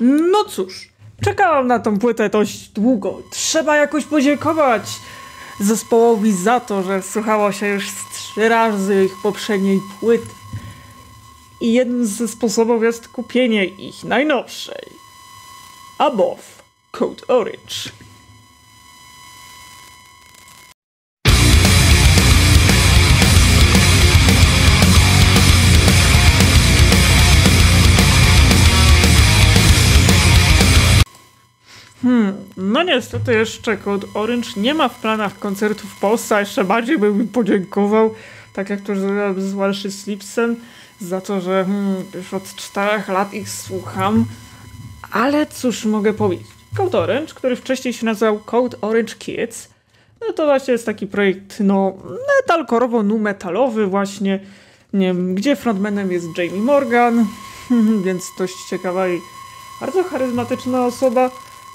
No cóż, czekałam na tą płytę dość długo. Trzeba jakoś podziękować zespołowi za to, że słuchało się już 3 razy ich poprzedniej płyty. I jednym ze sposobów jest kupienie ich najnowszej. Above, Code Orange. No niestety jeszcze Code Orange nie ma w planach koncertów w Polsce, a jeszcze bardziej bym mi podziękował, tak jak to już zrobiłem z Walshem Sleepsem, za to, że już od 4 lat ich słucham. Ale cóż mogę powiedzieć? Code Orange, który wcześniej się nazywał Code Orange Kids, no to właśnie jest taki projekt, no, metalkorowo-nu-metalowy właśnie, nie wiem, gdzie frontmanem jest Jami Morgan, więc dość ciekawa i bardzo charyzmatyczna osoba.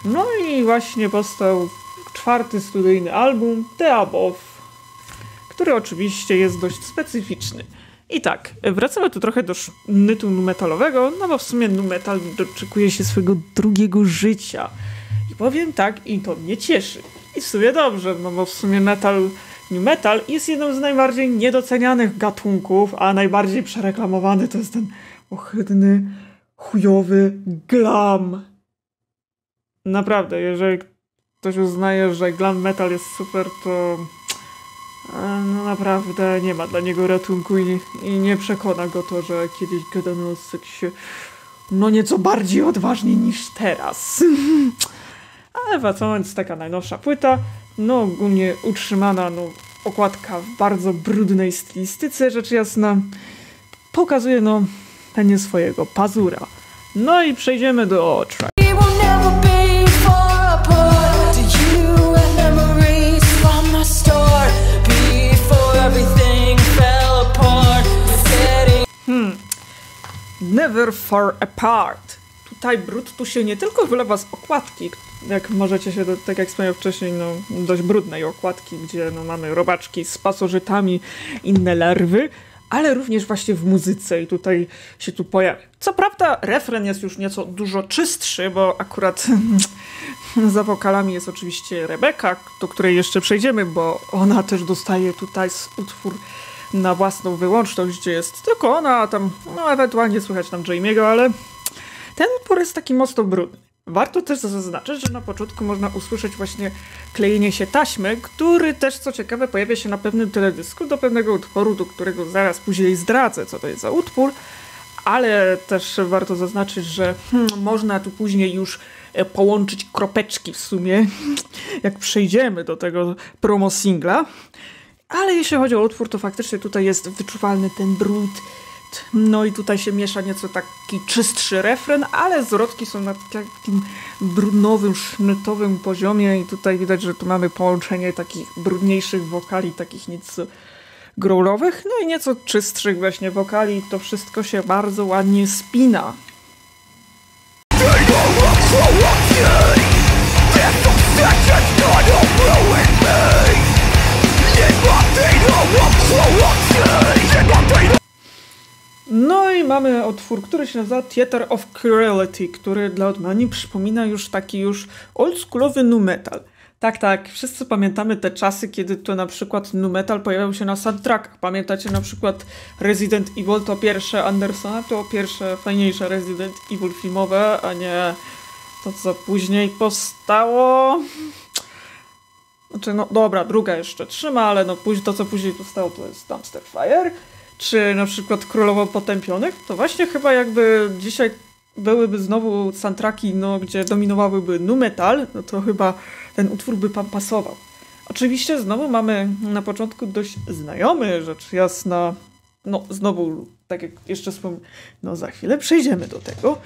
No i właśnie powstał 4. studyjny album, The Above, który oczywiście jest dość specyficzny. I tak, wracamy tu trochę do sznytu nu-metalowego, no bo w sumie nu-metal doczekuje się swojego drugiego życia. I powiem tak, i to mnie cieszy. I w sumie dobrze, no bo w sumie nu-metal jest jedną z najbardziej niedocenianych gatunków, a najbardziej przereklamowany to jest ten ohydny, chujowy glam. Naprawdę, jeżeli ktoś uznaje, że glam metal jest super, to no naprawdę nie ma dla niego ratunku i nie przekona go to, że kiedyś gadano o seksie no nieco bardziej odważnie niż teraz. Ale wracając, taka najnowsza płyta, no ogólnie utrzymana, no okładka w bardzo brudnej stylistyce, rzecz jasna, pokazuje no pewnie swojego pazura. No i przejdziemy do otra. Never Far Apart. Tutaj brud tu się nie tylko wylewa z okładki, jak możecie się, tak jak wspomniałem wcześniej, no, dość brudnej okładki, gdzie no, mamy robaczki z pasożytami, inne larwy, ale również właśnie w muzyce i tutaj się tu pojawia. Co prawda refren jest już nieco dużo czystszy, bo akurat za wokalami jest oczywiście Rebecca, do której jeszcze przejdziemy, bo ona też dostaje tutaj utwór na własną wyłączność, gdzie jest tylko ona, a tam, no ewentualnie słychać tam Jamiego, ale ten utwór jest taki mocno brudny. Warto też zaznaczyć, że na początku można usłyszeć właśnie klejenie się taśmy, który też, co ciekawe, pojawia się na pewnym teledysku do pewnego utworu, do którego zaraz później zdradzę, co to jest za utwór, ale też warto zaznaczyć, że można tu później już połączyć kropeczki w sumie, jak przejdziemy do tego promo singla. Ale jeśli chodzi o utwór, to faktycznie tutaj jest wyczuwalny ten brud. No i tutaj się miesza nieco taki czystszy refren, ale zwrotki są na takim brudnowym, sznytowym poziomie i tutaj widać, że tu mamy połączenie takich brudniejszych wokali, takich nieco growlowych, no i nieco czystszych właśnie wokali. To wszystko się bardzo ładnie spina. No i mamy utwór, który się nazywa Theater of Cruelty, który dla odmiany przypomina już taki oldschoolowy nu-metal. Tak, wszyscy pamiętamy te czasy, kiedy to na przykład nu-metal pojawiał się na soundtrackach. Pamiętacie na przykład Resident Evil, to pierwsze Andersona, to pierwsze fajniejsze Resident Evil filmowe, a nie to, co później powstało. Znaczy, no dobra, druga jeszcze trzyma, ale no to, co później powstało, to jest Dumpster Fire, czy na przykład Królowo Potępionych, to właśnie chyba jakby dzisiaj byłyby znowu soundtracki, no gdzie dominowałyby nu-metal, no to chyba ten utwór by pasował. Oczywiście znowu mamy na początku dość znajomy, rzecz jasna, no znowu, tak jak jeszcze wspomniałem, no za chwilę przejdziemy do tego,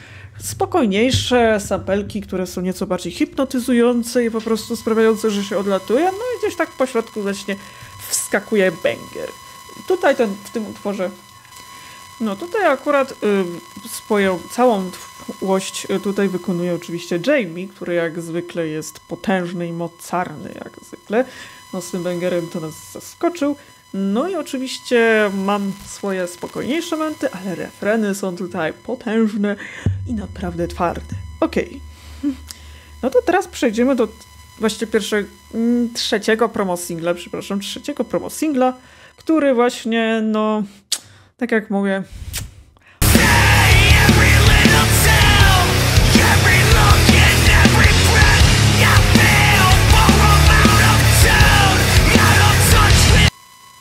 spokojniejsze sampelki, które są nieco bardziej hipnotyzujące i po prostu sprawiające, że się odlatuje, no i gdzieś tak po środku właśnie wskakuje banger. Tutaj w tym utworze, no tutaj akurat swoją całą całość tutaj wykonuje oczywiście Jami, który jak zwykle jest potężny i mocarny, jak zwykle. No z tym bangerem to nas zaskoczył. No i oczywiście mam swoje spokojniejsze momenty, ale refreny są tutaj potężne i naprawdę twarde. Okej. No to teraz przejdziemy do właśnie trzeciego promosingla, który właśnie, no, tak jak mówię...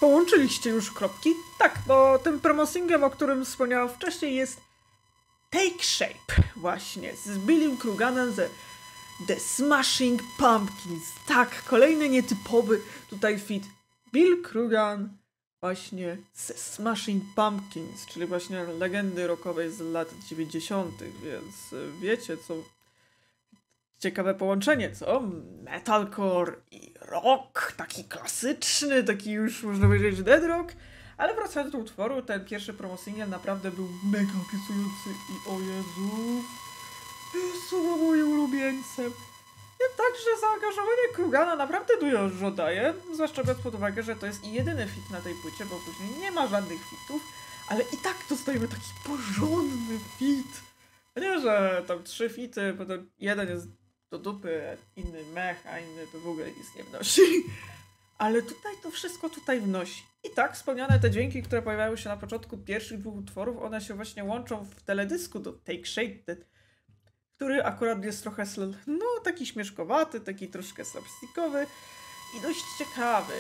Połączyliście już kropki? Tak, bo tym promosinglem, o którym wspomniałam wcześniej, jest Take Shape, właśnie, z Billym Kruganem ze The Smashing Pumpkins. Tak, kolejny nietypowy tutaj fit. Bill Krugan właśnie ze Smashing Pumpkins, czyli właśnie legendy rockowej z lat 90., więc wiecie co... Ciekawe połączenie, co? Metalcore i rock, taki klasyczny, taki już można powiedzieć dead rock, ale wracając do utworu, ten pierwszy promosingiel naprawdę był mega obiecujący i o Jezu, są moim ulubieńcem. Ja także zaangażowanie Krugana naprawdę dużo daje, zwłaszcza biorąc pod uwagę, że to jest i jedyny fit na tej płycie, bo później nie ma żadnych fitów, ale i tak dostajemy taki porządny fit. Nie, że tam 3 fity, bo to jeden jest do dupy, inny mech, a inny to w ogóle nic nie wnosi. Ale tutaj to wszystko tutaj wnosi. I tak wspomniane te dźwięki, które pojawiały się na początku pierwszych dwóch utworów, one się właśnie łączą w teledysku do Take Shape, który akurat jest trochę, no taki śmieszkowaty, taki troszkę slapstickowy i dość ciekawy.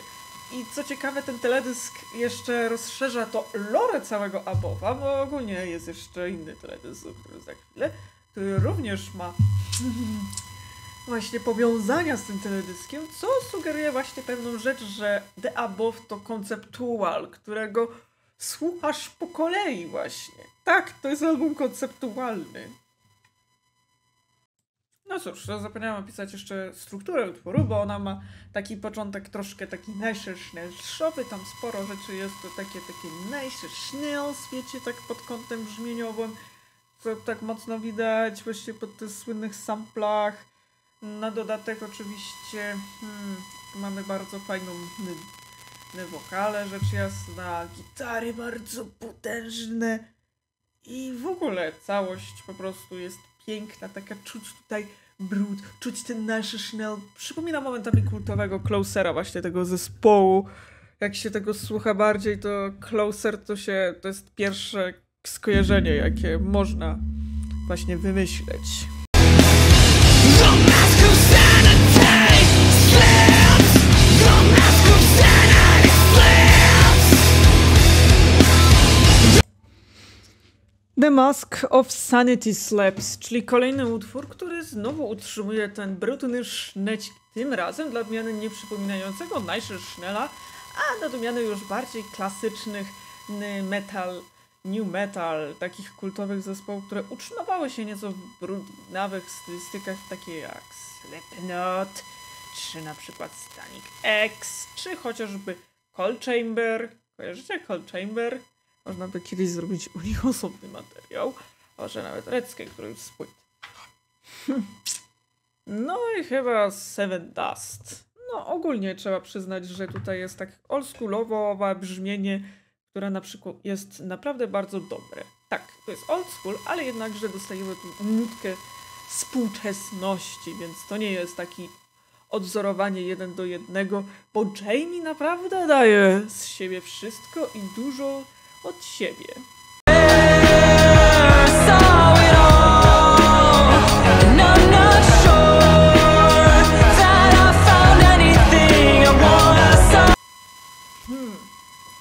I co ciekawe, ten teledysk jeszcze rozszerza to lore całego Abowa, bo ogólnie jest jeszcze inny teledysk, o którym za chwilę, który również ma właśnie powiązania z tym teledyskiem, co sugeruje właśnie pewną rzecz, że The Above to konceptual, którego słuchasz po kolei właśnie. Tak, to jest album konceptualny. No cóż, zapomniałam opisać jeszcze strukturę utworu, bo ona ma taki początek troszkę taki najszersznielszowy, tam sporo rzeczy jest, to takie najszerszniels, wiecie, tak pod kątem brzmieniowym, co tak mocno widać właśnie pod tych słynnych samplach. Na dodatek oczywiście mamy bardzo fajną wokale, rzecz jasna, gitary bardzo potężne i w ogóle całość po prostu jest piękna, taka czuć tutaj brud, czuć ten nasz sznel. Przypomina momentami kultowego Closera, właśnie tego zespołu. Jak się tego słucha bardziej, to Closer to jest pierwsze skojarzenie, jakie można właśnie wymyśleć. The Mask of Sanity Slips! The Mask of Sanity Slips! The Mask of Sanity Slips, czyli kolejny utwór, który znowu utrzymuje ten brudny szneć, tym razem dla odmiany nie przypominającego Najszersznela, a dla odmiany już bardziej klasycznych metal, new metal, takich kultowych zespołów, które utrzymywały się nieco w brudnawych stylistykach, takie jak Slipknot, czy na przykład Static-X, czy chociażby Coal Chamber. Kojarzycie Coal Chamber? Można by kiedyś zrobić u nich osobny materiał, może nawet reckę, którymś z płyt. No i chyba Sevendust. No ogólnie trzeba przyznać, że tutaj jest tak oldschoolowe brzmienie, które na przykład jest naprawdę bardzo dobre. Tak, to jest oldschool, ale jednakże dostajemy tu nutkę współczesności, więc to nie jest taki odwzorowanie 1 do 1, bo Jami naprawdę daje z siebie wszystko i dużo od siebie.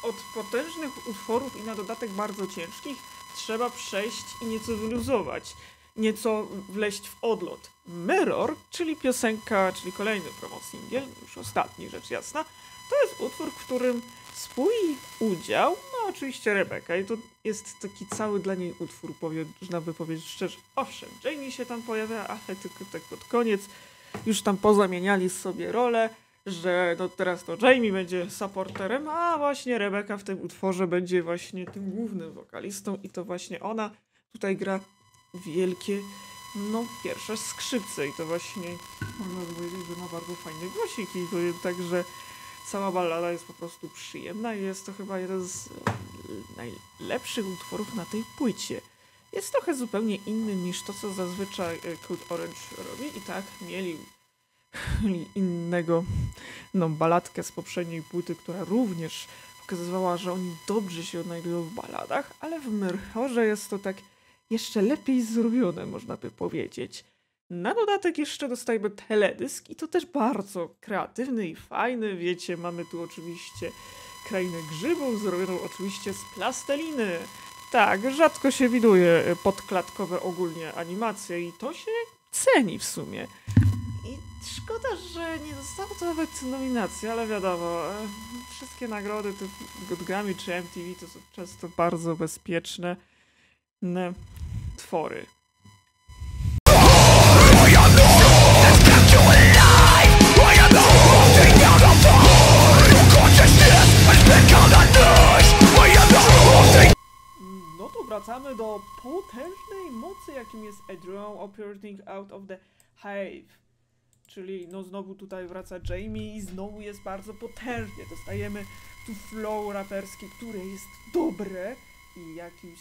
Od potężnych utworów i na dodatek bardzo ciężkich trzeba przejść i nieco wyluzować, nieco wleść w odlot. Mirror, czyli piosenka, czyli kolejny promosingiel, już ostatni rzecz jasna, to jest utwór, w którym swój udział, no oczywiście Rebecca, i to jest taki cały dla niej utwór, można by powiedzieć szczerze. Owszem, Jami się tam pojawia, ale tylko tak pod koniec. Już tam pozamieniali sobie rolę, że no teraz to Jami będzie supporterem, a właśnie Rebecca w tym utworze będzie właśnie tym głównym wokalistą i to właśnie ona tutaj gra wielkie, no pierwsze skrzypce i to właśnie można powiedzieć, że ma bardzo fajny głosik i powiem tak, że cała ballada jest po prostu przyjemna i jest to chyba jeden z najlepszych utworów na tej płycie. jest trochę zupełnie inny niż to, co zazwyczaj Code Orange robi. I tak mieli inną baladkę z poprzedniej płyty, która również pokazywała, że oni dobrze się odnajdują w baladach, ale w Mirrorze jest to tak jeszcze lepiej zrobione, można by powiedzieć. Na dodatek jeszcze dostajemy teledysk i to też bardzo kreatywny i fajny. Wiecie, mamy tu oczywiście krainę grzybów, zrobioną oczywiście z plasteliny. Tak, rzadko się widuje podklatkowe ogólnie animacje i to się ceni w sumie. I szkoda, że nie dostało to nawet nominacji, ale wiadomo, wszystkie nagrody od Grammy czy MTV to są często bardzo bezpieczne twory. No to wracamy do potężnej mocy, jakim jest A Drill Operating Out of the Hive. Czyli no znowu tutaj wraca Jami i znowu jest bardzo potężnie. Dostajemy tu flow raperski, które jest dobre i jakimś...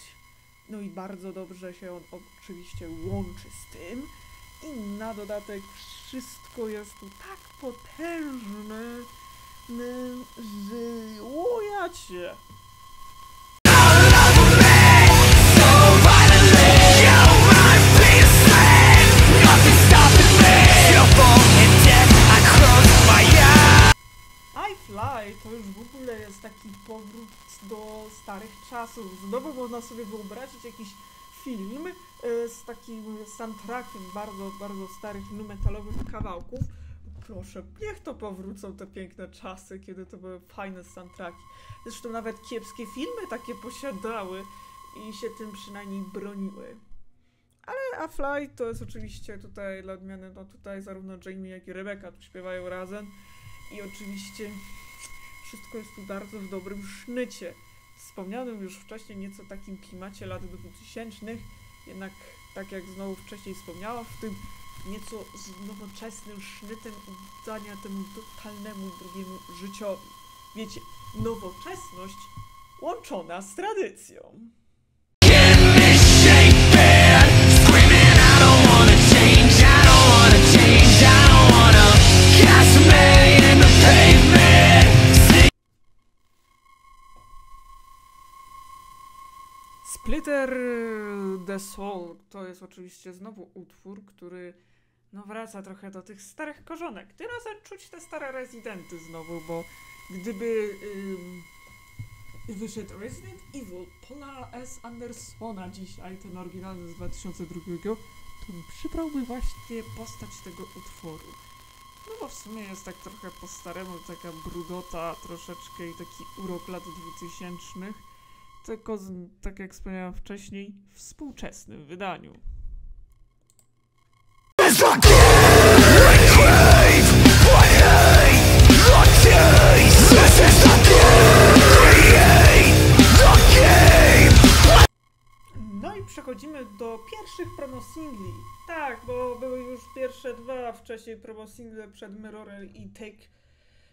No i bardzo dobrze się on oczywiście łączy z tym. I na dodatek wszystko jest tu tak potężne, że łojacie. I Fly to już w ogóle jest taki powrót do starych czasów. Znowu można sobie wyobrazić jakiś film z takim soundtrackiem bardzo, bardzo starych metalowych kawałków. Proszę, niech to powrócą te piękne czasy, kiedy to były fajne soundtracki. Zresztą nawet kiepskie filmy takie posiadały i się tym przynajmniej broniły. Ale A Fly to jest oczywiście tutaj dla odmiany, no tutaj zarówno Jami, jak i Rebecca tu śpiewają razem. I oczywiście wszystko jest tu bardzo w dobrym sznycie. Wspomnianym już wcześniej nieco takim klimacie lat 2000, jednak tak jak znowu wcześniej wspomniałam, w tym nieco z nowoczesnym sznytem oddania temu totalnemu drugiemu życiowi. Wiecie, nowoczesność łączona z tradycją. Splinter the Soul to jest oczywiście znowu utwór, który no wraca trochę do tych starych korzonek. Tym razem czuć te stare Residenty znowu, bo gdyby wyszedł Resident Evil Paula S. Andersona dzisiaj, ten oryginalny z 2002, to przybrałby właśnie postać tego utworu. No bo w sumie jest tak trochę po staremu, taka brudota troszeczkę i taki urok lat 2000. Tylko, tak jak wspomniałam wcześniej, w współczesnym wydaniu. No i przechodzimy do pierwszych promosingli. Tak, bo były już pierwsze dwa wcześniej promosingle przed Mirrorem i Take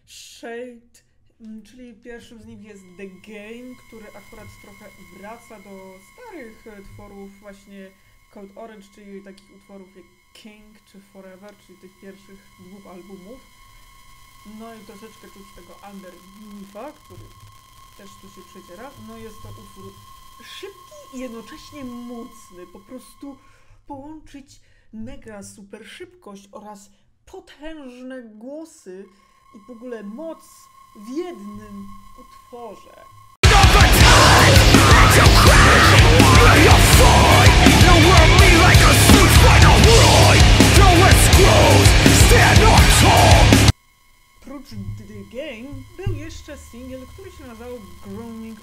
Shape. Czyli pierwszym z nich jest The Game, który akurat trochę wraca do starych tworów właśnie Code Orange, czyli takich utworów jak King czy Forever, czyli tych pierwszych dwóch albumów. No i troszeczkę czuć tego Underneath'a, który też tu się przeciera. No jest to utwór szybki i jednocześnie mocny. Po prostu połączyć mega super szybkość oraz potężne głosy i w ogóle moc w jednym utworze. Prócz The Game był jeszcze singiel, który się nazywał Grooming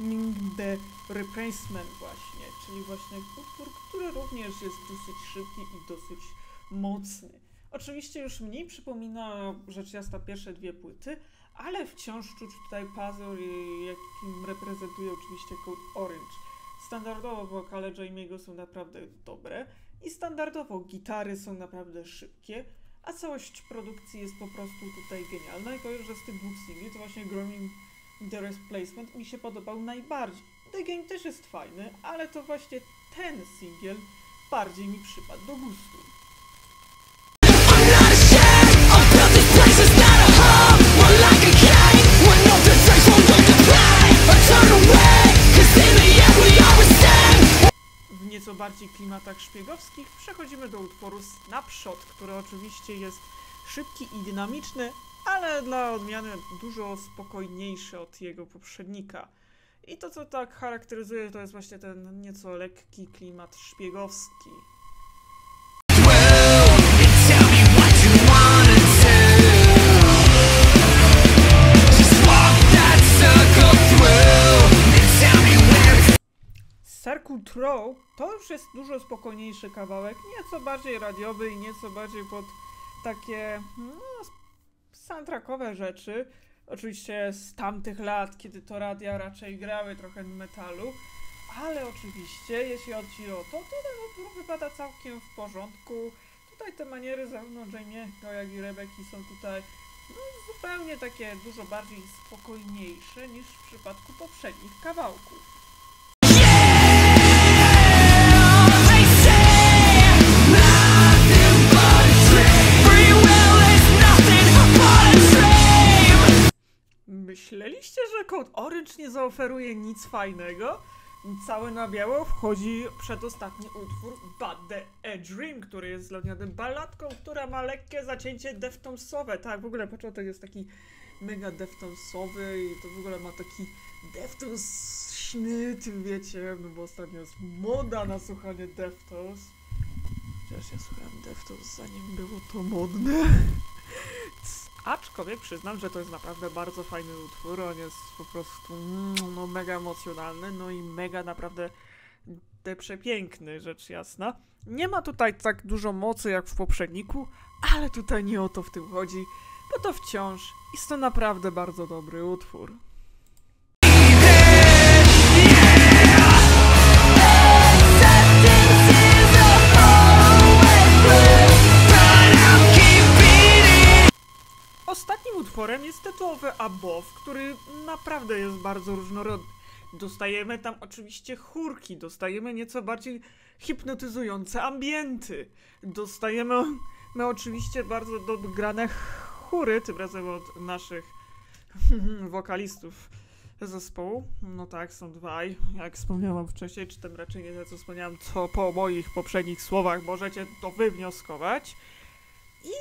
My Replacement właśnie, czyli właśnie utwór, który również jest dosyć szybki i dosyć mocny. Oczywiście już mniej przypomina rzecz jasna pierwsze dwie płyty, ale wciąż czuć tutaj pazur, jakim reprezentuje oczywiście Code Orange. Standardowo wokale Jamiego są naprawdę dobre i standardowo gitary są naprawdę szybkie, a całość produkcji jest po prostu tutaj genialna i kojarzę, że z tych dwóch singli to właśnie Grooming The Replacement mi się podobał najbardziej. The Game też jest fajny, ale to właśnie ten singiel bardziej mi przypadł do gustu. W nieco bardziej klimatach szpiegowskich przechodzimy do utworu Snapshot, który oczywiście jest szybki i dynamiczny, ale dla odmiany dużo spokojniejszy od jego poprzednika. I to, co tak charakteryzuje, to jest właśnie ten nieco lekki klimat szpiegowski. Circle Trou to już jest dużo spokojniejszy kawałek, nieco bardziej radiowy i nieco bardziej pod takie soundtrackowe rzeczy. Oczywiście z tamtych lat, kiedy to radia raczej grały trochę metalu, ale oczywiście, jeśli chodzi o to, to wypada całkiem w porządku. Tutaj te maniery zarówno Jamiego, jak i Rebeki są tutaj zupełnie takie dużo bardziej spokojniejsze niż w przypadku poprzednich kawałków. Myśleliście, że Code Orange nie zaoferuje nic fajnego? Całe na biało wchodzi przedostatni utwór Bad The A Dream, który jest dla mnie balladką, która ma lekkie zacięcie Deftonsowe. Tak, w ogóle początek jest taki mega Deftonsowy i to w ogóle ma taki Deftorsny, wiecie, bo ostatnio jest moda na słuchanie Deftos. Chociaż ja słuchałem Deftos, zanim było to modne. Aczkolwiek przyznam, że to jest naprawdę bardzo fajny utwór, on jest po prostu no, mega emocjonalny, no i mega naprawdę przepiękny, rzecz jasna. Nie ma tutaj tak dużo mocy jak w poprzedniku, ale tutaj nie o to w tym chodzi, bo to wciąż jest to naprawdę bardzo dobry utwór. Ostatnim utworem jest tytułowy Above, który naprawdę jest bardzo różnorodny. Dostajemy tam oczywiście chórki, dostajemy nieco bardziej hipnotyzujące ambienty. Dostajemy oczywiście bardzo dograne chóry, tym razem od naszych wokalistów zespołu. No tak, są dwaj, jak wspomniałam wcześniej, czy tam raczej nie to, co wspomniałam, co po moich poprzednich słowach możecie to wywnioskować. I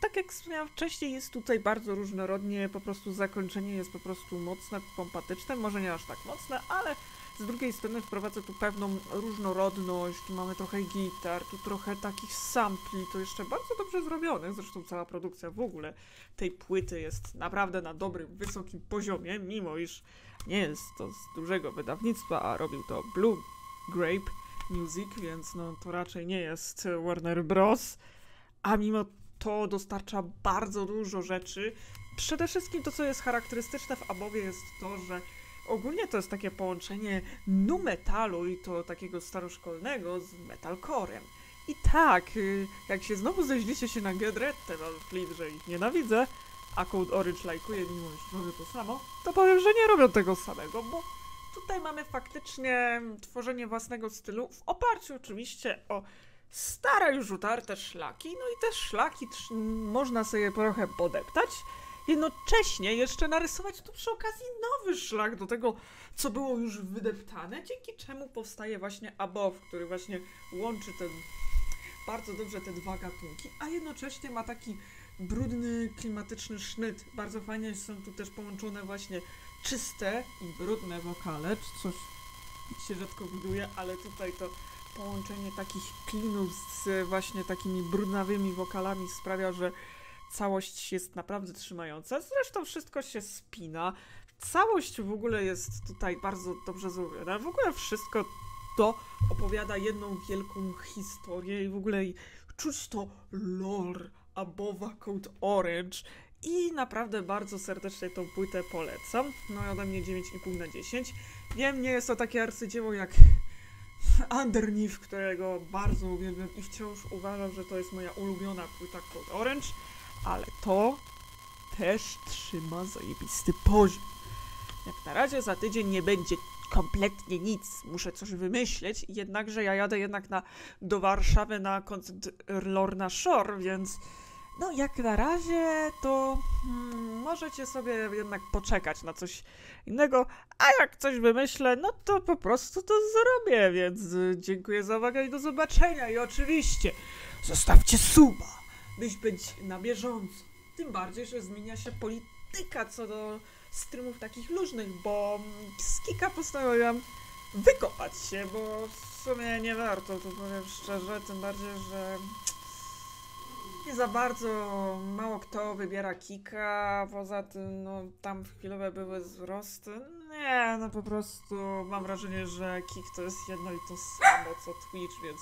tak jak wspomniałam wcześniej, jest tutaj bardzo różnorodnie, po prostu zakończenie jest po prostu mocne, pompatyczne, może nie aż tak mocne, ale z drugiej strony wprowadza tu pewną różnorodność, tu mamy trochę gitar, tu trochę takich sampli, to jeszcze bardzo dobrze zrobione, zresztą cała produkcja w ogóle tej płyty jest naprawdę na dobrym, wysokim poziomie, mimo iż nie jest to z dużego wydawnictwa, a robił to Blue Grape Music, więc no to raczej nie jest Warner Bros., a mimo to dostarcza bardzo dużo rzeczy. Przede wszystkim to, co jest charakterystyczne w Abowie, jest to, że ogólnie to jest takie połączenie nu metalu i to takiego staroszkolnego z metalcorem. I tak, jak się znowu zeźlicie się na Gedretę, Flip, że ich nienawidzę, a Code Orange lajkuje, mimo że robią to samo, to powiem, że nie robią tego samego, bo tutaj mamy faktycznie tworzenie własnego stylu w oparciu oczywiście o stare już utarte szlaki, no i te szlaki można sobie trochę podeptać, jednocześnie jeszcze narysować tu przy okazji nowy szlak do tego, co było już wydeptane, dzięki czemu powstaje właśnie Above, który właśnie łączy ten, bardzo dobrze te dwa gatunki, a jednocześnie ma taki brudny, klimatyczny sznyt. Bardzo fajnie są tu też połączone właśnie czyste i brudne wokale, coś się rzadko buduje, ale tutaj to połączenie takich klinów z właśnie takimi brudnawymi wokalami sprawia, że całość jest naprawdę trzymająca. Zresztą wszystko się spina. Całość w ogóle jest tutaj bardzo dobrze zrobiona. W ogóle wszystko to opowiada jedną wielką historię i w ogóle czuć to lore Abowa Code Orange. I naprawdę bardzo serdecznie tą płytę polecam. No i ode mnie 9,5 na 10. Wiem, nie jest to takie arcydzieło jak Underneath, którego bardzo uwielbiam i wciąż uważam, że to jest moja ulubiona płyta Code Orange, ale to też trzyma zajebisty poziom. Jak na razie za tydzień nie będzie kompletnie nic, muszę coś wymyśleć, jednakże ja jadę do Warszawy na koncert Lorna Shore, więc no jak na razie to możecie sobie jednak poczekać na coś innego, a jak coś wymyślę, no to po prostu to zrobię, więc dziękuję za uwagę i do zobaczenia i oczywiście zostawcie suba, byś być na bieżąco, tym bardziej, że zmienia się polityka co do streamów takich luźnych, bo z Kika postanowiłam wykopać się, bo w sumie nie warto, to powiem szczerze, tym bardziej, że nie za bardzo, mało kto wybiera Kika, poza tym no tam chwilowe były wzrosty, nie, no po prostu mam wrażenie, że Kik to jest jedno i to samo co Twitch, więc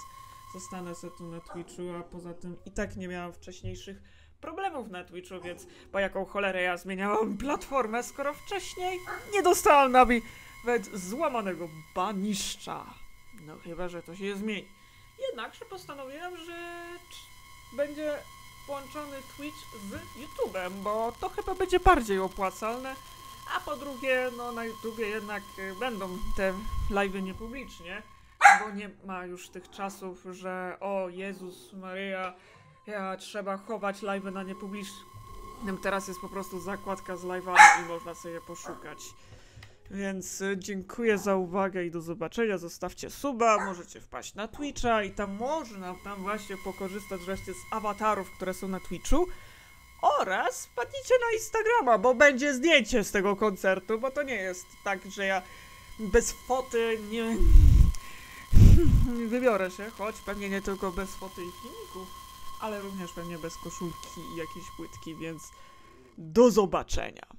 zostanę sobie tu na Twitchu, a poza tym i tak nie miałam wcześniejszych problemów na Twitchu, więc po jaką cholerę ja zmieniałam platformę, skoro wcześniej nie dostałam nawet złamanego baniszcza. No chyba, że to się zmieni. Jednakże postanowiłam, że będzie połączony Twitch z YouTube'em, bo to chyba będzie bardziej opłacalne, a po drugie, no na YouTubie jednak będą te live'y niepublicznie, bo nie ma już tych czasów, że o Jezus Maria, ja trzeba chować live'y na niepublicznym. Teraz jest po prostu zakładka z live'ami i można sobie je poszukać. Więc dziękuję za uwagę i do zobaczenia. Zostawcie suba, możecie wpaść na Twitcha i tam można właśnie pokorzystać wreszcie z awatarów, które są na Twitchu. Oraz wpadnijcie na Instagrama, bo będzie zdjęcie z tego koncertu, bo to nie jest tak, że ja bez foty nie wybiorę się, choć pewnie nie tylko bez foty i filmików, ale również pewnie bez koszulki i jakiejś płytki, więc do zobaczenia.